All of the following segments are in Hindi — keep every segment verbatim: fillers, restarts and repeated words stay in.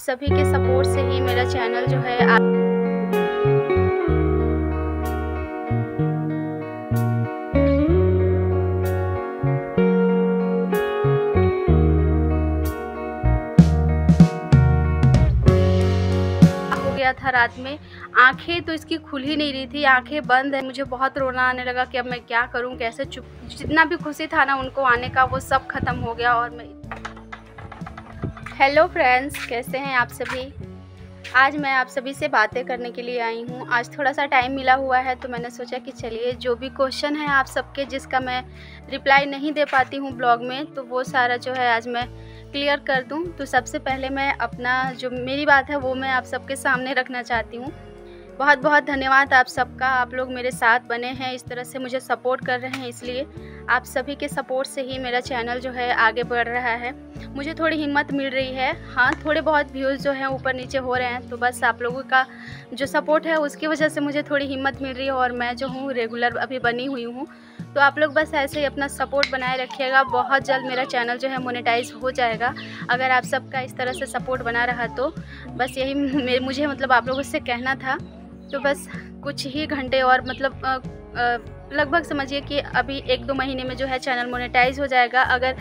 सभी के सपोर्ट से ही मेरा चैनल जो है आ... हो गया था रात में। आंखें तो इसकी खुल ही नहीं रही थी, आंखें बंद है। मुझे बहुत रोना आने लगा कि अब मैं क्या करूं, कैसे चुप। जितना भी खुशी था ना उनको आने का, वो सब खत्म हो गया। और मैं हेलो फ्रेंड्स, कैसे हैं आप सभी। आज मैं आप सभी से बातें करने के लिए आई हूं। आज थोड़ा सा टाइम मिला हुआ है तो मैंने सोचा कि चलिए जो भी क्वेश्चन है आप सबके, जिसका मैं रिप्लाई नहीं दे पाती हूं ब्लॉग में, तो वो सारा जो है आज मैं क्लियर कर दूं। तो सबसे पहले मैं अपना जो मेरी बात है वो मैं आप सबके सामने रखना चाहती हूँ। बहुत बहुत धन्यवाद आप सबका, आप लोग मेरे साथ बने हैं, इस तरह से मुझे सपोर्ट कर रहे हैं, इसलिए आप सभी के सपोर्ट से ही मेरा चैनल जो है आगे बढ़ रहा है। मुझे थोड़ी हिम्मत मिल रही है। हाँ, थोड़े बहुत व्यूज़ जो हैं ऊपर नीचे हो रहे हैं, तो बस आप लोगों का जो सपोर्ट है उसकी वजह से मुझे थोड़ी हिम्मत मिल रही है और मैं जो हूँ रेगुलर अभी बनी हुई हूँ। तो आप लोग बस ऐसे ही अपना सपोर्ट बनाए रखिएगा। बहुत जल्द मेरा चैनल जो है मोनेटाइज हो जाएगा अगर आप सबका इस तरह से सपोर्ट बना रहा तो। बस यही मुझे मतलब आप लोगों से कहना था। तो बस कुछ ही घंटे और मतलब लगभग समझिए कि अभी एक दो महीने में जो है चैनल मोनेटाइज हो जाएगा अगर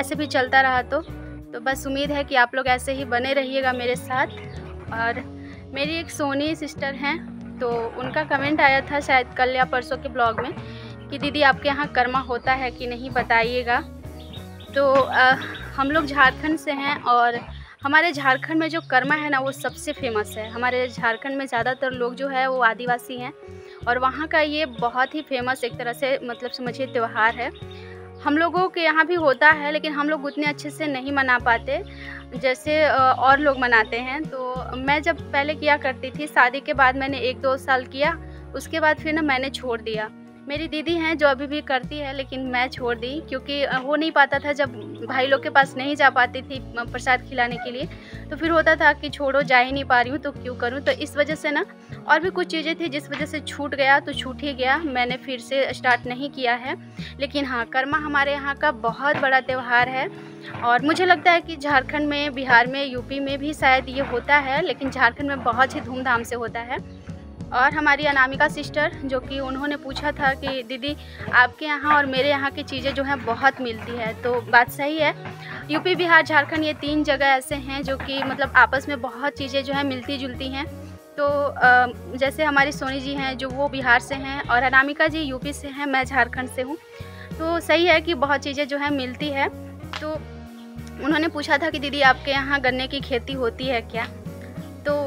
ऐसे भी चलता रहा तो। तो बस उम्मीद है कि आप लोग ऐसे ही बने रहिएगा मेरे साथ। और मेरी एक सोनी सिस्टर हैं, तो उनका कमेंट आया था शायद कल या परसों के ब्लॉग में कि दीदी आपके यहाँ कर्मा होता है कि नहीं बताइएगा। तो आ, हम लोग झारखंड से हैं और हमारे झारखंड में जो कर्मा है ना वो सबसे फेमस है। हमारे झारखंड में ज़्यादातर लोग जो है वो आदिवासी हैं और वहाँ का ये बहुत ही फेमस एक तरह से मतलब समझिए त्यौहार है। हम लोगों के यहाँ भी होता है लेकिन हम लोग उतने अच्छे से नहीं मना पाते जैसे और लोग मनाते हैं। तो मैं जब पहले किया करती थी, शादी के बाद मैंने एक दो साल किया, उसके बाद फिर ना मैंने छोड़ दिया। मेरी दीदी हैं जो अभी भी करती है लेकिन मैं छोड़ दी क्योंकि हो नहीं पाता था। जब भाई लोग के पास नहीं जा पाती थी प्रसाद खिलाने के लिए तो फिर होता था कि छोड़ो, जा ही नहीं पा रही हूँ तो क्यों करूँ। तो इस वजह से ना और भी कुछ चीज़ें थी जिस वजह से छूट गया, तो छूट ही गया, मैंने फिर से स्टार्ट नहीं किया है। लेकिन हाँ, कर्मा हमारे यहाँ का बहुत बड़ा त्यौहार है और मुझे लगता है कि झारखंड में, बिहार में, यूपी में भी शायद ये होता है लेकिन झारखंड में बहुत ही धूमधाम से होता है। और हमारी अनामिका सिस्टर जो कि उन्होंने पूछा था कि दीदी आपके यहाँ और मेरे यहाँ की चीज़ें जो हैं बहुत मिलती है, तो बात सही है। यूपी, बिहार, झारखंड ये तीन जगह ऐसे हैं जो कि मतलब आपस में बहुत चीज़ें जो हैं मिलती जुलती हैं। तो आ, जैसे हमारी सोनी जी हैं जो वो बिहार से हैं और अनामिका जी यूपी से हैं, मैं झारखंड से हूँ। तो सही है कि बहुत चीज़ें जो हैं मिलती है। तो उन्होंने पूछा था कि दीदी आपके यहाँ गन्ने की खेती होती है क्या। तो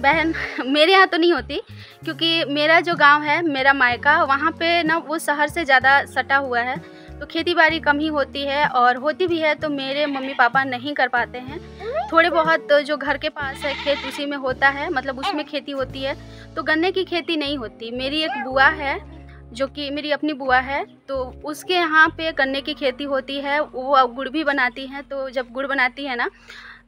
बहन, मेरे यहाँ तो नहीं होती क्योंकि मेरा जो गांव है, मेरा मायका, वहाँ पे ना वो शहर से ज़्यादा सटा हुआ है तो खेती बाड़ी कम ही होती है और होती भी है तो मेरे मम्मी पापा नहीं कर पाते हैं। थोड़े बहुत जो घर के पास है खेत उसी में होता है, मतलब उसमें खेती होती है। तो गन्ने की खेती नहीं होती। मेरी एक बुआ है जो कि मेरी अपनी बुआ है, तो उसके यहाँ पे गन्ने की खेती होती है। वो गुड़ भी बनाती हैं, तो जब गुड़ बनाती है ना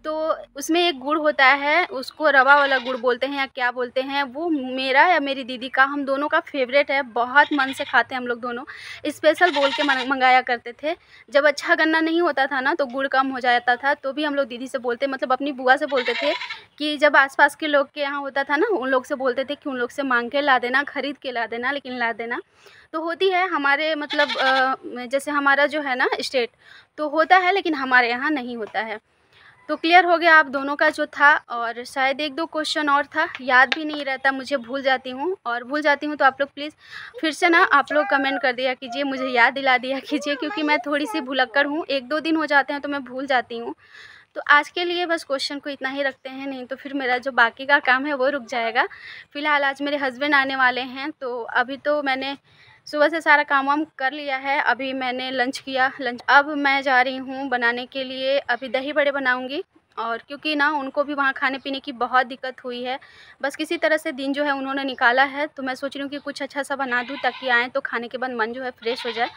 तो उसमें एक गुड़ होता है, उसको रवा वाला गुड़ बोलते हैं या क्या बोलते हैं। वो मेरा या मेरी दीदी का, हम दोनों का फेवरेट है, बहुत मन से खाते हैं हम लोग दोनों। स्पेशल बोल के मंगाया करते थे। जब अच्छा गन्ना नहीं होता था ना तो गुड़ कम हो जाता था, तो भी हम लोग दीदी से बोलते, मतलब अपनी बुआ से बोलते थे कि जब आसपास के लोग के यहाँ होता था ना उन लोग से बोलते थे कि उन लोग से मांग के ला देना, ख़रीद के ला देना, लेकिन ला देना। तो होती है हमारे मतलब जैसे हमारा जो है ना स्टेट तो होता है लेकिन हमारे यहाँ नहीं होता है। तो क्लियर हो गया आप दोनों का जो था। और शायद एक दो क्वेश्चन और था, याद भी नहीं रहता मुझे, भूल जाती हूँ और भूल जाती हूँ तो आप लोग प्लीज़ फिर से ना आप लोग कमेंट कर दिया कीजिए, मुझे याद दिला दिया कीजिए क्योंकि मैं थोड़ी सी भुलक्कड़ हूँ। एक दो दिन हो जाते हैं तो मैं भूल जाती हूँ। तो आज के लिए बस क्वेश्चन को इतना ही रखते हैं, नहीं तो फिर मेरा जो बाकी का काम है वो रुक जाएगा। फ़िलहाल आज मेरे हस्बैंड आने वाले हैं तो अभी तो मैंने सुबह से सारा काम वाम कर लिया है। अभी मैंने लंच किया, लंच अब मैं जा रही हूँ बनाने के लिए। अभी दही बड़े बनाऊँगी और क्योंकि ना उनको भी वहाँ खाने पीने की बहुत दिक्कत हुई है, बस किसी तरह से दिन जो है उन्होंने निकाला है। तो मैं सोच रही हूँ कि कुछ अच्छा सा बना दूँ ताकि आएँ तो खाने के बाद मन जो है फ्रेश हो जाए।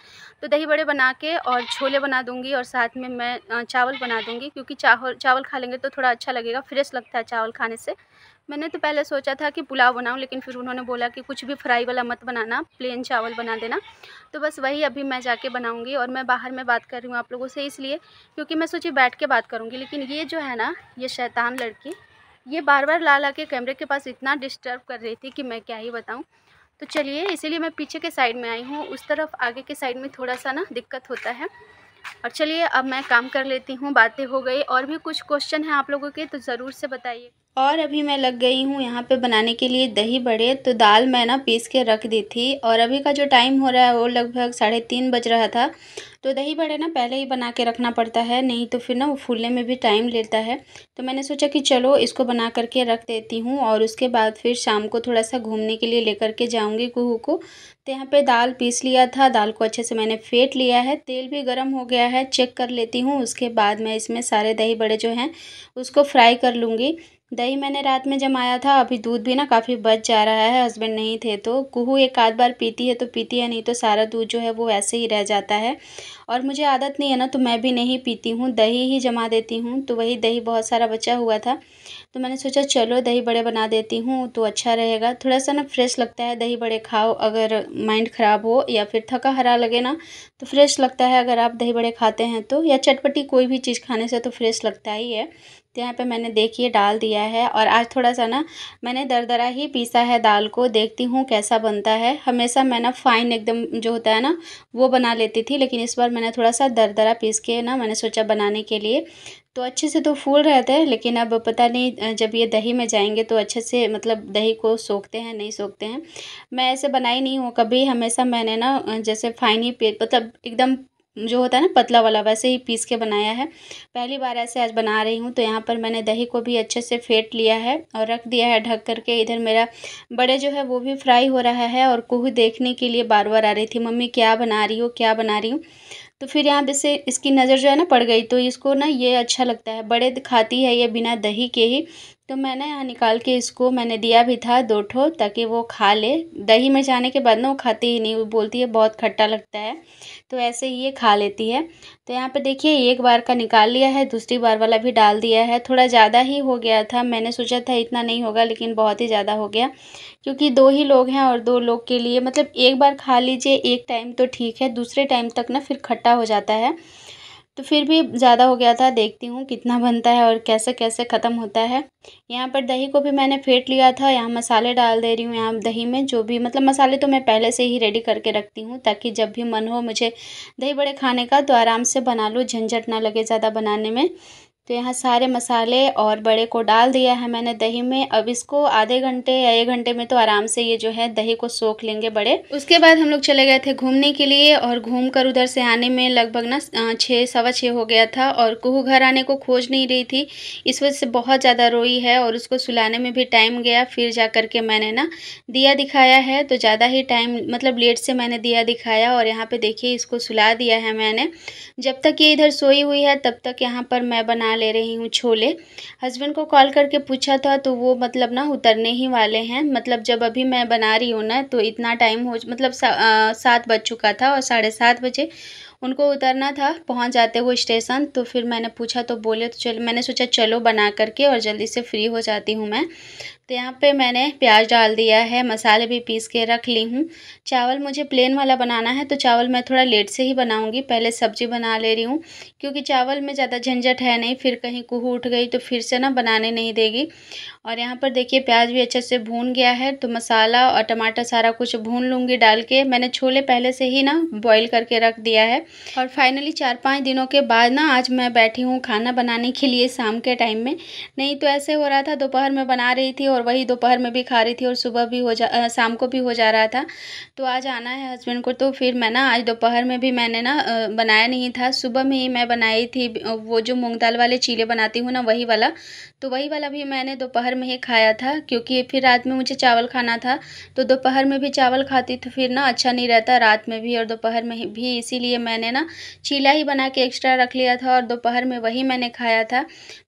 तो दही बड़े बना के और छोले बना दूँगी और साथ में मैं चावल बना दूँगी क्योंकि चावल चावल खा लेंगे तो थोड़ा अच्छा लगेगा, फ्रेश लगता है चावल खाने से। मैंने तो पहले सोचा था कि पुलाव बनाऊं, लेकिन फिर उन्होंने बोला कि कुछ भी फ्राई वाला मत बनाना, प्लेन चावल बना देना। तो बस वही अभी मैं जाके बनाऊंगी। और मैं बाहर में बात कर रही हूँ आप लोगों से इसलिए क्योंकि मैं सोची बैठ के बात करूँगी, लेकिन ये जो है ना, ये शैतान लड़की, ये बार बार ला ला के कैमरे के पास इतना डिस्टर्ब कर रही थी कि मैं क्या ही बताऊँ। तो चलिए, इसीलिए मैं पीछे के साइड में आई हूँ, उस तरफ आगे के साइड में थोड़ा सा ना दिक्कत होता है। और चलिए अब मैं काम कर लेती हूँ। बातें हो गई, और भी कुछ क्वेश्चन हैं आप लोगों के तो ज़रूर से बताइए। और अभी मैं लग गई हूँ यहाँ पे बनाने के लिए दही बड़े। तो दाल मैं ना पीस के रख दी थी और अभी का जो टाइम हो रहा है वो लगभग साढ़े तीन बज रहा था। तो दही बड़े ना पहले ही बना के रखना पड़ता है, नहीं तो फिर ना वो फूलने में भी टाइम लेता है। तो मैंने सोचा कि चलो इसको बना करके रख देती हूँ और उसके बाद फिर शाम को थोड़ा सा घूमने के लिए लेकर के जाऊँगी कुहू को। तो यहाँ पे दाल पीस लिया था, दाल को अच्छे से मैंने फेंट लिया है, तेल भी गर्म हो गया है, चेक कर लेती हूँ। उसके बाद मैं इसमें सारे दही बड़े जो हैं उसको फ्राई कर लूँगी। दही मैंने रात में जमाया था, अभी दूध भी ना काफ़ी बच जा रहा है, हस्बैंड नहीं थे तो। कुहू एक आध बार पीती है तो पीती है, नहीं तो सारा दूध जो है वो ऐसे ही रह जाता है। और मुझे आदत नहीं है ना, तो मैं भी नहीं पीती हूँ, दही ही जमा देती हूँ। तो वही दही बहुत सारा बचा हुआ था, तो मैंने सोचा चलो दही बड़े बना देती हूँ तो अच्छा रहेगा। थोड़ा सा ना फ्रेश लगता है दही बड़े खाओ, अगर माइंड ख़राब हो या फिर थका हरा लगे ना तो फ्रेश लगता है अगर आप दही बड़े खाते हैं तो, या चटपटी कोई भी चीज़ खाने से तो फ्रेश लगता ही है। यहाँ पे मैंने देखिए डाल दिया है। और आज थोड़ा सा ना मैंने दरदरा ही पीसा है दाल को, देखती हूँ कैसा बनता है। हमेशा मैं ना फाइन एकदम जो होता है ना वो बना लेती थी, लेकिन इस बार मैंने थोड़ा सा दरदरा पीस के ना मैंने सोचा बनाने के लिए। तो अच्छे से तो फूल रहे थे, लेकिन अब पता नहीं जब ये दही में जाएंगे तो अच्छे से मतलब दही को सोखते हैं नहीं सोखते हैं। मैं ऐसे बनाई नहीं हूँ कभी, हमेशा मैंने ना जैसे फाइन ही मतलब एकदम जो होता है ना पतला वाला वैसे ही पीस के बनाया है। पहली बार ऐसे आज बना रही हूँ। तो यहाँ पर मैंने दही को भी अच्छे से फेंट लिया है और रख दिया है ढक करके। इधर मेरा बड़े जो है वो भी फ्राई हो रहा है और कुहू देखने के लिए बार बार आ रही थी, मम्मी क्या बना रही हो क्या बना रही हूँ। तो फिर यहाँ पे से इसकी नज़र जो है ना पड़ गई, तो इसको ना ये अच्छा लगता है, बड़े खाती है ये बिना दही के ही। तो मैंने यहाँ निकाल के इसको मैंने दिया भी था दो ठो, ताकि वो खा ले। दही में जाने के बाद ना वो खाती ही नहीं, वो बोलती है बहुत खट्टा लगता है, तो ऐसे ही ये खा लेती है। तो यहाँ पे देखिए एक बार का निकाल लिया है, दूसरी बार वाला भी डाल दिया है। थोड़ा ज़्यादा ही हो गया था, मैंने सोचा था इतना नहीं होगा, लेकिन बहुत ही ज़्यादा हो गया क्योंकि दो ही लोग हैं और दो लोग के लिए मतलब एक बार खा लीजिए एक टाइम तो ठीक है, दूसरे टाइम तक ना फिर खट्टा हो जाता है। तो फिर भी ज़्यादा हो गया था, देखती हूँ कितना बनता है और कैसे कैसे ख़त्म होता है। यहाँ पर दही को भी मैंने फेंट लिया था, यहाँ मसाले डाल दे रही हूँ यहाँ दही में जो भी मतलब मसाले तो मैं पहले से ही रेडी करके रखती हूँ, ताकि जब भी मन हो मुझे दही बड़े खाने का तो आराम से बना लूँ, झंझट ना लगे ज़्यादा बनाने में। तो यहाँ सारे मसाले और बड़े को डाल दिया है मैंने दही में। अब इसको आधे घंटे या एक घंटे में तो आराम से ये जो है दही को सोख लेंगे बड़े। उसके बाद हम लोग चले गए थे घूमने के लिए और घूम कर उधर से आने में लगभग ना छः सवा छः हो गया था। और कुहू घर आने को खोज नहीं रही थी, इस वजह से बहुत ज़्यादा रोई है और उसको सुलाने में भी टाइम गया। फिर जा कर के मैंने ना दिया दिखाया है, तो ज़्यादा ही टाइम मतलब लेट से मैंने दिया दिखाया। और यहाँ पर देखिए इसको सुला दिया है मैंने। जब तक ये इधर सोई हुई है तब तक यहाँ पर मैं बना ले रही हूँ छोले। हस्बैंड को कॉल करके पूछा था तो वो मतलब ना उतरने ही वाले हैं, मतलब जब अभी मैं बना रही हूँ ना तो इतना टाइम हो मतलब सा, आ, सात बज चुका था और साढ़े सात बजे उनको उतरना था, पहुंच जाते वो स्टेशन। तो फिर मैंने पूछा तो बोले तो चल मैंने सोचा चलो बना करके और जल्दी से फ्री हो जाती हूँ मैं। तो यहाँ पे मैंने प्याज डाल दिया है, मसाले भी पीस के रख ली हूँ। चावल मुझे प्लेन वाला बनाना है, तो चावल मैं थोड़ा लेट से ही बनाऊँगी, पहले सब्जी बना ले रही हूँ क्योंकि चावल में ज़्यादा झंझट है नहीं, फिर कहीं कुहू उठ गई तो फिर से ना बनाने नहीं देगी। और यहाँ पर देखिए प्याज भी अच्छे से भून गया है, तो मसाला और टमाटर सारा कुछ भून लूँगी डाल के। मैंने छोले पहले से ही ना बॉईल करके रख दिया है। और फाइनली चार पाँच दिनों के बाद ना आज मैं बैठी हूँ खाना बनाने के लिए शाम के टाइम में, नहीं तो ऐसे हो रहा था दोपहर में बना रही थी और वही दोपहर में भी खा रही थी और सुबह भी हो जा शाम को भी हो जा रहा था। तो आज आना है हस्बैंड को, तो फिर मैं ना आज दोपहर में भी मैंने ना बनाया नहीं था, सुबह में ही मैं बनाई थी वो जो मूँग दाल वाले चीले बनाती हूँ ना वही वाला, तो वही वाला भी मैंने दोपहर में ही खाया था क्योंकि फिर रात में मुझे चावल खाना था। तो दोपहर में भी चावल खाती तो फिर ना अच्छा नहीं रहता रात में भी और दोपहर में भी, इसीलिए मैंने ना चीला ही बना के एक्स्ट्रा रख लिया था और दोपहर में वही मैंने खाया था।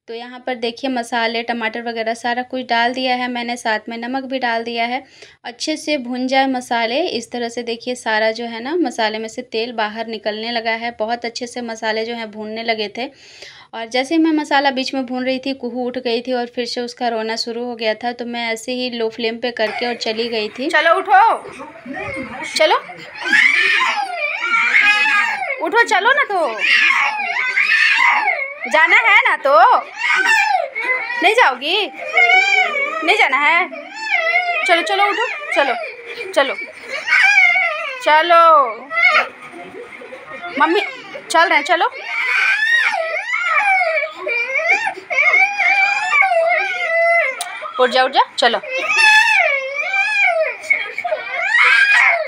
तो यहाँ पर देखिए मसाले टमाटर वगैरह सारा कुछ डाल दिया है मैंने, साथ में नमक भी डाल दिया है। अच्छे से भुन जाए मसाले, इस तरह से देखिए सारा जो है ना मसाले में से तेल बाहर निकलने लगा है, बहुत अच्छे से मसाले जो हैं भूनने लगे थे। और जैसे मैं मसाला बीच में भून रही थी कुहू उठ गई थी और फिर से उसका रोना शुरू हो गया था, तो मैं ऐसे ही लो फ्लेम पे करके और चली गई थी। चलो उठो, चलो उठो, चलो ना, तो जाना है ना, तो नहीं जाओगी, नहीं जाना है, चलो चलो उठो, चलो चलो चलो मम्मी चल रहे हैं, चलो उठ जा उठ जा, चलो।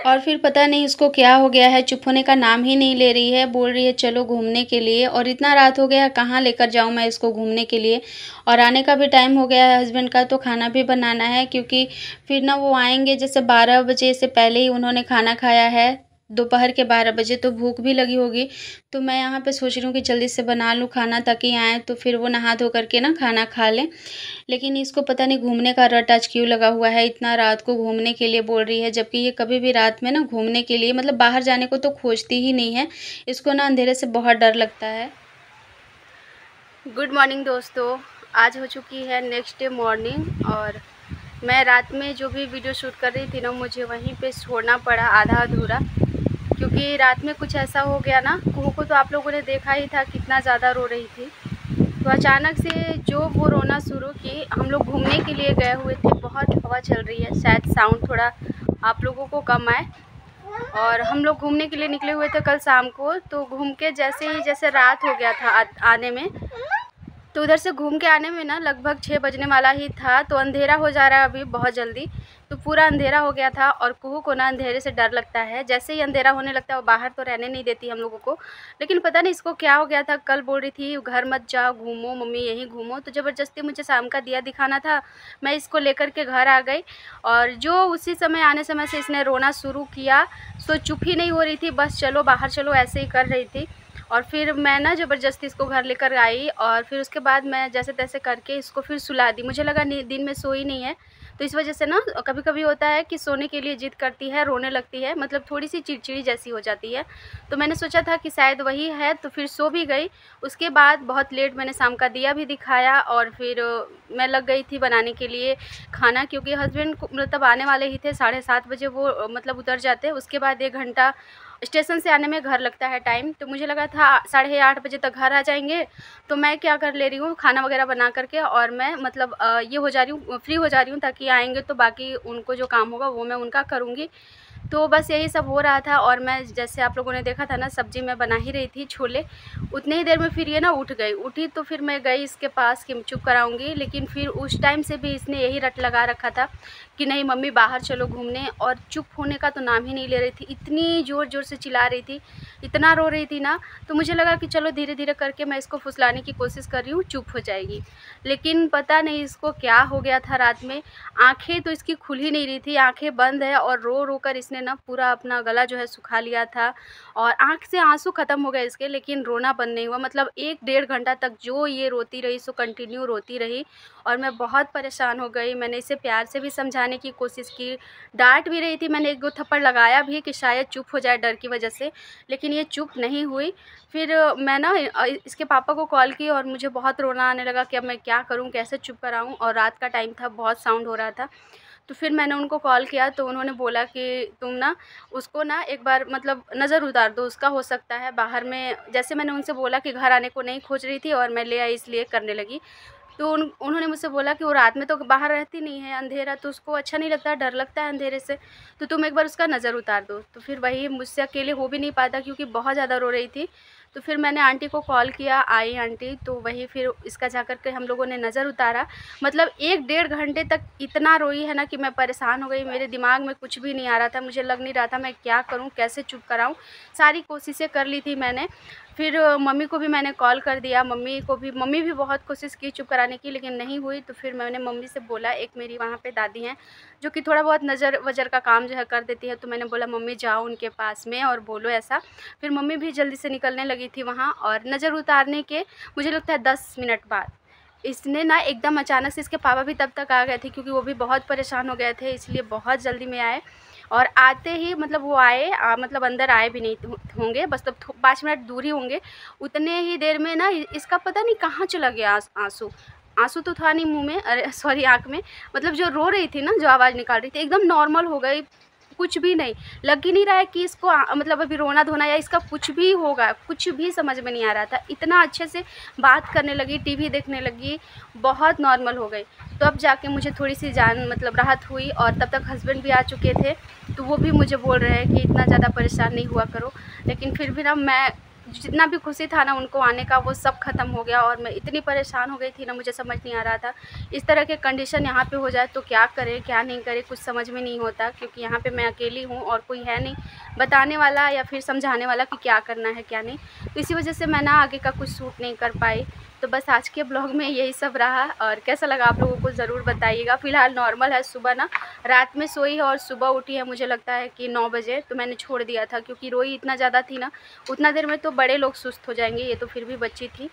और फिर पता नहीं उसको क्या हो गया है, चुप होने का नाम ही नहीं ले रही है, बोल रही है चलो घूमने के लिए। और इतना रात हो गया, कहाँ लेकर जाऊँ मैं इसको घूमने के लिए, और आने का भी टाइम हो गया है हस्बैंड का, तो खाना भी बनाना है क्योंकि फिर ना वो आएंगे जैसे बारह बजे से पहले ही उन्होंने खाना खाया है दोपहर के बारह बजे, तो भूख भी लगी होगी। तो मैं यहाँ पे सोच रही हूँ कि जल्दी से बना लूँ खाना ताकि आएँ तो फिर वो नहा धो करके ना खाना खा लें। लेकिन इसको पता नहीं घूमने का रट आज क्यों लगा हुआ है, इतना रात को घूमने के लिए बोल रही है, जबकि ये कभी भी रात में ना घूमने के लिए मतलब बाहर जाने को तो खोजती ही नहीं है, इसको ना अंधेरे से बहुत डर लगता है। गुड मॉर्निंग दोस्तों, आज हो चुकी है नेक्स्ट डे मॉर्निंग, और मैं रात में जो भी वीडियो शूट कर रही थी ना मुझे वहीं पर सोना पड़ा आधा अधूरा, क्योंकि रात में कुछ ऐसा हो गया ना, कुहू को तो आप लोगों ने देखा ही था कितना ज़्यादा रो रही थी, तो अचानक से जो वो रोना शुरू की। हम लोग घूमने के लिए गए हुए थे, बहुत हवा चल रही है, शायद साउंड थोड़ा आप लोगों को कम आए, और हम लोग घूमने के लिए निकले हुए थे कल शाम को। तो घूम के जैसे ही जैसे रात हो गया था आने में, तो उधर से घूम के आने में ना लगभग छः बजने वाला ही था, तो अंधेरा हो जा रहा है अभी बहुत जल्दी, तो पूरा अंधेरा हो गया था। और कुहू को ना अंधेरे से डर लगता है, जैसे ही अंधेरा होने लगता है वो बाहर तो रहने नहीं देती हम लोगों को, लेकिन पता नहीं इसको क्या हो गया था। कल बोल रही थी घर मत जाओ, घूमो मम्मी यहीं घूमो, तो ज़बरदस्ती मुझे शाम का दिया दिखाना था, मैं इसको लेकर के घर आ गई। और जो उसी समय आने समय से इसने रोना शुरू किया, सो चुप ही नहीं हो रही थी, बस चलो बाहर चलो ऐसे ही कर रही थी। और फिर मैं ना ज़बरदस्ती इसको घर लेकर आई, और फिर उसके बाद मैं जैसे तैसे करके इसको फिर सुला दी। मुझे लगा दिन में सोई नहीं है, तो इस वजह से ना कभी कभी होता है कि सोने के लिए जिद करती है, रोने लगती है, मतलब थोड़ी सी चिड़चिड़ी जैसी हो जाती है, तो मैंने सोचा था कि शायद वही है, तो फिर सो भी गई। उसके बाद बहुत लेट मैंने शाम का दिया भी दिखाया, और फिर मैं लग गई थी बनाने के लिए खाना, क्योंकि हस्बैंड को मतलब आने वाले ही थे, साढ़े सात बजे वो मतलब उतर जाते, उसके बाद एक घंटा स्टेशन से आने में घर लगता है टाइम, तो मुझे लगा था साढ़े आठ बजे तक घर आ जाएंगे। तो मैं क्या कर ले रही हूँ, खाना वगैरह बना करके, और मैं मतलब ये हो जा रही हूँ, फ्री हो जा रही हूँ, ताकि आएंगे तो बाकी उनको जो काम होगा वो मैं उनका करूँगी। तो बस यही सब हो रहा था, और मैं जैसे आप लोगों ने देखा था ना सब्ज़ी मैं बना ही रही थी छोले, उतने ही देर में फिर ये ना उठ गई, उठी तो फिर मैं गई इसके पास कि चुप कराऊंगी, लेकिन फिर उस टाइम से भी इसने यही रट लगा रखा था कि नहीं मम्मी बाहर चलो घूमने, और चुप होने का तो नाम ही नहीं ले रही थी, इतनी ज़ोर ज़ोर से चिल्ला रही थी, इतना रो रही थी ना, तो मुझे लगा कि चलो धीरे धीरे करके मैं इसको फुसलाने की कोशिश कर रही हूँ, चुप हो जाएगी। लेकिन पता नहीं इसको क्या हो गया था रात में, आँखें तो इसकी खुल ही नहीं रही थी, आँखें बंद है, और रो रो कर इसने ना पूरा अपना गला जो है सुखा लिया था, और आँख से आंसू ख़त्म हो गए इसके, लेकिन रोना बंद नहीं हुआ। मतलब एक डेढ़ घंटा तक जो ये रोती रही सो कंटिन्यू रोती रही, और मैं बहुत परेशान हो गई। मैंने इसे प्यार से भी समझाने की कोशिश की, डांट भी रही थी, मैंने एक दो थप्पड़ लगाया भी कि शायद चुप हो जाए डर की वजह से, लेकिन ये चुप नहीं हुई। फिर मैं ना इसके पापा को कॉल की, और मुझे बहुत रोना आने लगा कि अब मैं क्या करूँ, कैसे चुप कराऊँ, और रात का टाइम था, बहुत साउंड हो रहा था। तो फिर मैंने उनको कॉल किया, तो उन्होंने बोला कि तुम ना उसको ना एक बार मतलब नज़र उतार दो, उसका हो सकता है बाहर में, जैसे मैंने उनसे बोला कि घर आने को नहीं खोज रही थी और मैं ले आई इसलिए करने लगी, तो उन उन्होंने मुझसे बोला कि वो रात में तो बाहर रहती नहीं है, अंधेरा तो उसको अच्छा नहीं लगता, डर लगता है अंधेरे से, तो तुम एक बार उसका नज़र उतार दो। तो फिर वही मुझसे अकेले हो भी नहीं पाता क्योंकि बहुत ज़्यादा रो रही थी, तो फिर मैंने आंटी को कॉल किया, आई आंटी, तो वही फिर इसका जा कर के हम लोगों ने नज़र उतारा। मतलब एक डेढ़ घंटे तक इतना रोई है ना कि मैं परेशान हो गई, मेरे दिमाग में कुछ भी नहीं आ रहा था, मुझे लग नहीं रहा था मैं क्या करूं, कैसे चुप कराऊं, सारी कोशिशें कर ली थी मैंने। फिर मम्मी को भी मैंने कॉल कर दिया, मम्मी को भी मम्मी भी बहुत कोशिश की चुप कराने की, लेकिन नहीं हुई। तो फिर मैंने मम्मी से बोला, एक मेरी वहाँ पे दादी हैं जो कि थोड़ा बहुत नज़र वज़र का काम जो है कर देती है, तो मैंने बोला मम्मी जाओ उनके पास में और बोलो ऐसा। फिर मम्मी भी जल्दी से निकलने लगी थी वहाँ, और नज़र उतारने के मुझे लगता है दस मिनट बाद इसने ना एकदम अचानक से, इसके पापा भी तब तक आ गए थे क्योंकि वो भी बहुत परेशान हो गए थे, इसलिए बहुत जल्दी में आए, और आते ही मतलब वो आए आ, मतलब अंदर आए भी नहीं होंगे, बस तब पाँच मिनट दूर ही होंगे। उतने ही देर में ना इसका पता नहीं कहाँ चला गया आंसू, आंसू तो था नहीं मुंह में, अरे सॉरी आँख में, मतलब जो रो रही थी ना, जो आवाज़ निकाल रही थी, एकदम नॉर्मल हो गई। कुछ भी नहीं लग ही नहीं रहा है कि इसको आ, मतलब अभी रोना धोना या इसका कुछ भी होगा, कुछ भी समझ में नहीं आ रहा था। इतना अच्छे से बात करने लगी, टीवी देखने लगी, बहुत नॉर्मल हो गई। तो अब जाके मुझे थोड़ी सी जान मतलब राहत हुई। और तब तक हस्बैंड भी आ चुके थे, तो वो भी मुझे बोल रहे हैं कि इतना ज़्यादा परेशान नहीं हुआ करो। लेकिन फिर भी ना मैं जितना भी खुशी था ना उनको आने का, वो सब ख़त्म हो गया और मैं इतनी परेशान हो गई थी ना, मुझे समझ नहीं आ रहा था इस तरह के कंडीशन यहाँ पे हो जाए तो क्या करें क्या नहीं करें, कुछ समझ में नहीं होता। क्योंकि यहाँ पे मैं अकेली हूँ और कोई है नहीं बताने वाला या फिर समझाने वाला कि क्या करना है क्या नहीं, तो इसी वजह से मैं ना आगे का कुछ शूट नहीं कर पाई। तो बस आज के ब्लॉग में यही सब रहा, और कैसा लगा आप लोगों को ज़रूर बताइएगा। फ़िलहाल नॉर्मल है, सुबह ना रात में सोई है और सुबह उठी है मुझे लगता है कि नौ बजे, तो मैंने छोड़ दिया था क्योंकि रोई इतना ज़्यादा थी ना, उतना देर में तो बड़े लोग सुस्त हो जाएंगे, ये तो फिर भी बच्ची थी।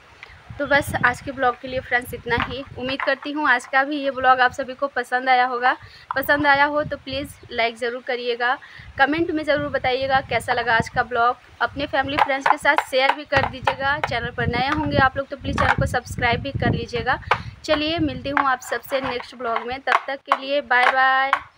तो बस आज के ब्लॉग के लिए फ्रेंड्स इतना ही। उम्मीद करती हूँ आज का भी ये ब्लॉग आप सभी को पसंद आया होगा, पसंद आया हो तो प्लीज़ लाइक ज़रूर करिएगा, कमेंट में ज़रूर बताइएगा कैसा लगा आज का ब्लॉग, अपने फैमिली फ्रेंड्स के साथ शेयर भी कर दीजिएगा। चैनल पर नए होंगे आप लोग तो प्लीज़ चैनल को सब्सक्राइब भी कर लीजिएगा। चलिए मिलती हूँ आप सबसे नेक्स्ट ब्लॉग में, तब तक के लिए बाय बाय।